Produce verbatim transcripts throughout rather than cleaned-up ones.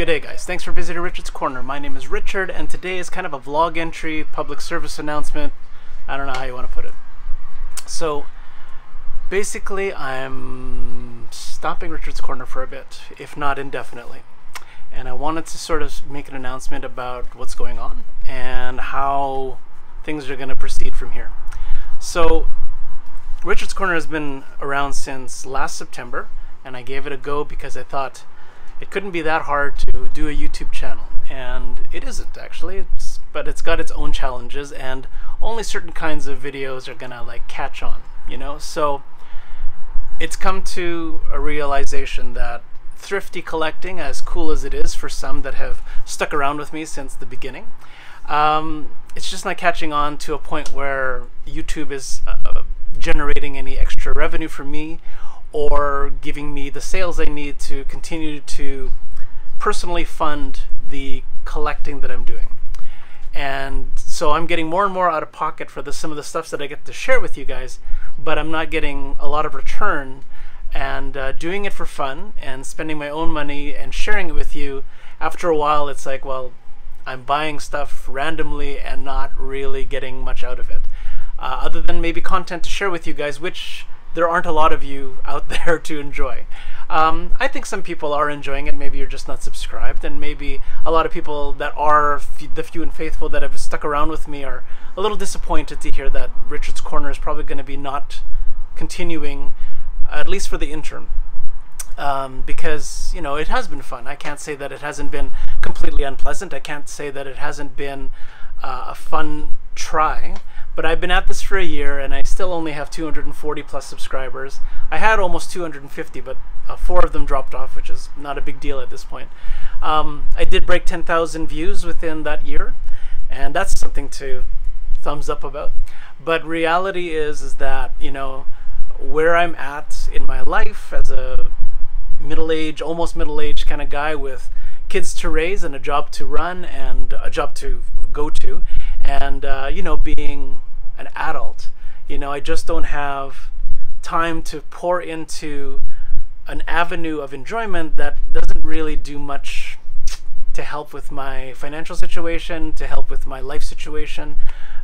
Good day guys, thanks for visiting Richard's Corner. My name is Richard and today is kind of a vlog entry, public service announcement. I don't know how you want to put it. So basically I'm stopping Richard's Corner for a bit, if not indefinitely. And I wanted to sort of make an announcement about what's going on and how things are going to proceed from here. So Richard's Corner has been around since last September and I gave it a go because I thought it couldn't be that hard to do a YouTube channel, and it isn't actually, it's, but it's got its own challenges and only certain kinds of videos are gonna like catch on, you know? So it's come to a realization that thrifty collecting, as cool as it is for some that have stuck around with me since the beginning, um, it's just not catching on to a point where YouTube is uh, generating any extra revenue for me or giving me the sales I need to continue to personally fund the collecting that I'm doing. And so I'm getting more and more out of pocket for the, some of the stuff that I get to share with you guys, but I'm not getting a lot of return, and uh, doing it for fun and spending my own money and sharing it with you, after a while it's like, well, I'm buying stuff randomly and not really getting much out of it. Uh, other than maybe content to share with you guys, which there aren't a lot of you out there to enjoy. Um, I think some people are enjoying it, maybe you're just not subscribed, and maybe a lot of people that are f the few and faithful that have stuck around with me are a little disappointed to hear that Richard's Corner is probably going to be not continuing, at least for the interim. Um, because, you know, it has been fun. I can't say that it hasn't been completely unpleasant. I can't say that it hasn't been uh, a fun try. But I've been at this for a year and I still only have two hundred forty plus subscribers. I had almost two hundred fifty, but uh, four of them dropped off, which is not a big deal at this point. Um, I did break ten thousand views within that year, and that's something to thumbs up about. But reality is, is that, you know, where I'm at in my life as a middle-aged, almost middle-aged kind of guy with kids to raise and a job to run and a job to go to, and uh, you know, being an adult, you know, I just don't have time to pour into an avenue of enjoyment that doesn't really do much to help with my financial situation, to help with my life situation.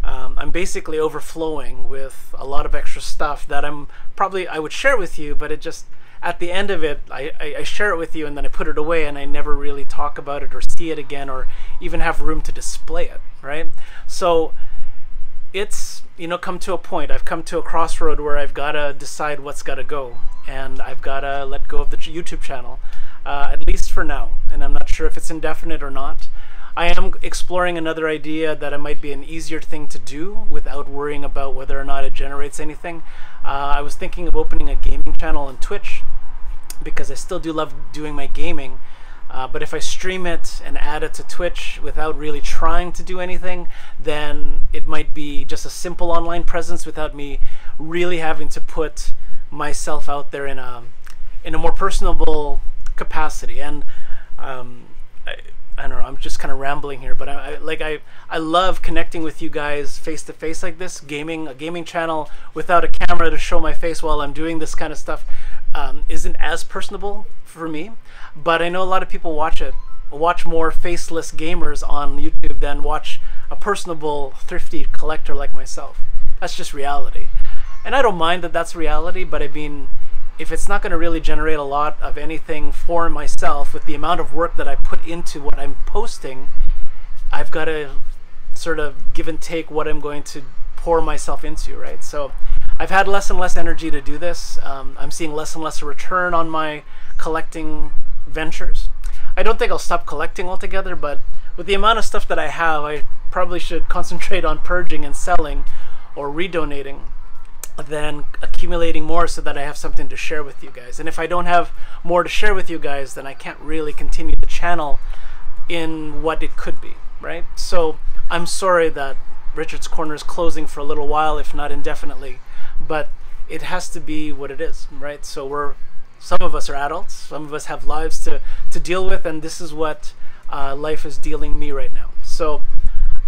Um, I'm basically overflowing with a lot of extra stuff that I'm probably I would share with you, but it just at the end of it, I, I, I share it with you and then I put it away and I never really talk about it or see it again or even have room to display it, right? So it's, you know, come to a point. I've come to a crossroad where I've got to decide what's got to go, and I've got to let go of the YouTube channel, uh, at least for now. And I'm not sure if it's indefinite or not. I am exploring another idea that it might be an easier thing to do without worrying about whether or not it generates anything. Uh, I was thinking of opening a gaming channel on Twitch because I still do love doing my gaming. Uh, but if I stream it and add it to Twitch without really trying to do anything, then it might be just a simple online presence without me really having to put myself out there in a, in a more personable capacity. And um, I, I don't know, I'm just kind of rambling here, but I, I like I I love connecting with you guys face to face like this, gaming a gaming channel without a camera to show my face while I'm doing this kind of stuff um, isn't as personable for me, but I know a lot of people watch it watch more faceless gamers on YouTube than watch a personable thrifty collector like myself. That's just reality, and I don't mind that that's reality, but I mean, if it's not going to really generate a lot of anything for myself with the amount of work that I put into what I'm posting, I've got to sort of give and take what I'm going to pour myself into, right? So I've had less and less energy to do this. Um, I'm seeing less and less return on my collecting ventures. I don't think I'll stop collecting altogether, but with the amount of stuff that I have, I probably should concentrate on purging and selling or redonating than accumulating more so that I have something to share with you guys. And if I don't have more to share with you guys, then I can't really continue the channel in what it could be, right? So I'm sorry that Richard's Corner is closing for a little while, if not indefinitely, but it has to be what it is, right? So we're, some of us are adults, some of us have lives to, to deal with, and this is what uh, life is dealing me right now. So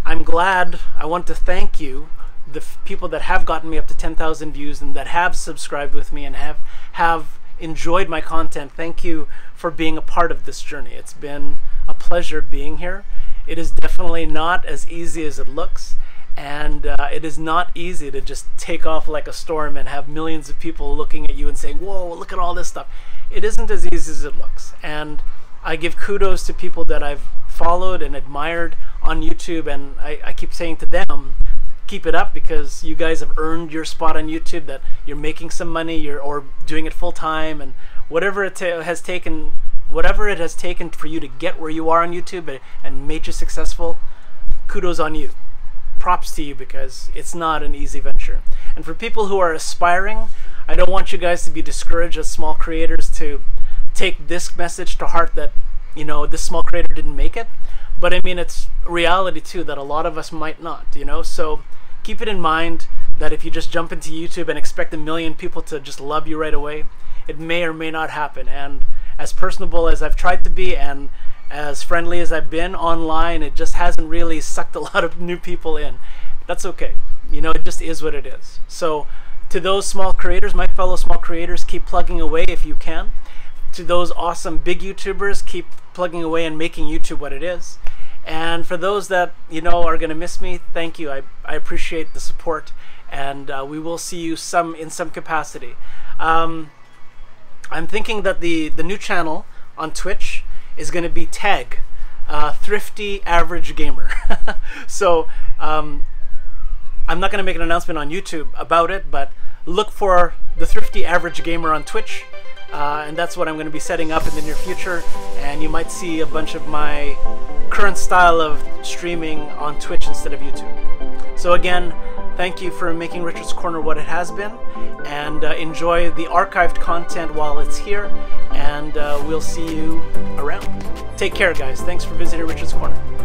I'm glad, I want to thank you, the f people that have gotten me up to ten thousand views and that have subscribed with me and have have enjoyed my content. Thank you for being a part of this journey. It's been a pleasure being here. It is definitely not as easy as it looks, and uh, it is not easy to just take off like a storm and have millions of people looking at you and saying, whoa, look at all this stuff. It isn't as easy as it looks, and I give kudos to people that I've followed and admired on YouTube, and I, I keep saying to them, keep it up, because you guys have earned your spot on YouTube, that you're making some money, you're or doing it full time, and whatever it ta has taken whatever it has taken for you to get where you are on YouTube and, and made you successful, kudos on you, props to you, because it's not an easy venture. And for people who are aspiring, I don't want you guys to be discouraged as small creators to take this message to heart, that, you know, this small creator didn't make it. But I mean, it's reality too, that a lot of us might not, you know. So keep it in mind that if you just jump into YouTube and expect a million people to just love you right away, it may or may not happen. And as personable as I've tried to be and as friendly as I've been online, it just hasn't really sucked a lot of new people in. That's okay. You know, it just is what it is. So to those small creators, my fellow small creators, keep plugging away if you can. To those awesome big YouTubers, keep plugging away and making YouTube what it is. And for those that, you know, are going to miss me, thank you. I, I appreciate the support, and uh, we will see you some in some capacity. Um, I'm thinking that the, the new channel on Twitch is going to be TAG, uh, Thrifty Average Gamer. So um, I'm not going to make an announcement on YouTube about it, but look for the Thrifty Average Gamer on Twitch. Uh, and that's what I'm going to be setting up in the near future, and you might see a bunch of my current style of streaming on Twitch instead of YouTube. So again, thank you for making Richard's Corner what it has been, and uh, enjoy the archived content while it's here, and uh, we'll see you around. Take care, guys. Thanks for visiting Richard's Corner.